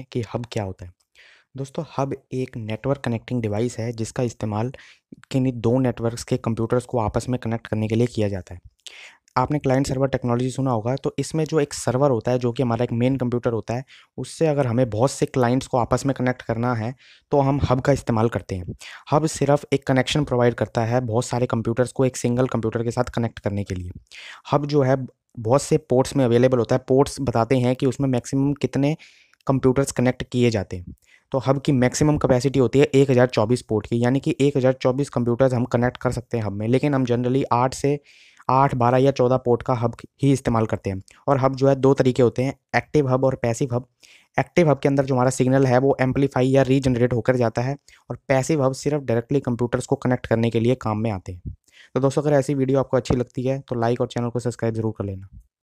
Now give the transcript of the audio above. पे कि हब क्या होता है। दोस्तों हब एक नेटवर्क कनेक्टिंग डिवाइस है जिसका इस्तेमाल किन्हीं दो नेटवर्क्स के कंप्यूटर्स को आपस में कनेक्ट करने के लिए किया जाता है। आपने क्लाइंट सर्वर टेक्नोलॉजी सुना होगा, तो इसमें जो एक सर्वर होता है जो कि हमारा एक मेन कंप्यूटर होता है, उससे अगर हमें बहुत से क्लाइंट्स को आपस में कनेक्ट करना है तो हम हब का इस्तेमाल करते हैं। हब सिर्फ एक कनेक्शन प्रोवाइड करता है बहुत सारे कंप्यूटर्स को एक सिंगल कंप्यूटर के साथ कनेक्ट करने के लिए। हब जो है बहुत से पोर्ट्स में अवेलेबल होता है। पोर्ट्स बताते हैं कि उसमें मैक्सिमम कितने कंप्यूटर्स कनेक्ट किए जाते हैं। तो हब की मैक्सिमम कैपेसिटी होती है 1024 पोर्ट की, यानी कि 1024 कंप्यूटर्स हम कनेक्ट कर सकते हैं हब में। लेकिन हम जनरली 8, 12 या 14 पोर्ट का हब ही इस्तेमाल करते हैं। और हब जो है दो तरीके होते हैं, एक्टिव हब और पैसिव हब। एक्टिव हब के अंदर जो हमारा सिग्नल है वो एम्पलीफाई या रीजनरेट होकर जाता है, और पैसिव हब सिर्फ डायरेक्टली कंप्यूटर्स को कनेक्ट करने के लिए काम में आते हैं। तो दोस्तों अगर ऐसी वीडियो आपको अच्छी लगती है तो लाइक और चैनल को सब्सक्राइब जरूर कर लेना।